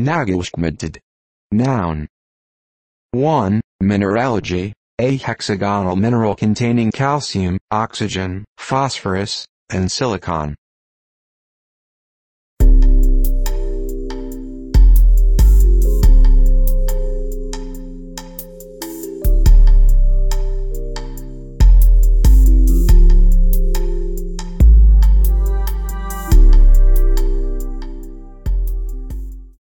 Nagelschmidtite. Noun. 1. Mineralogy, a hexagonal mineral containing calcium, oxygen, phosphorus, and silicon.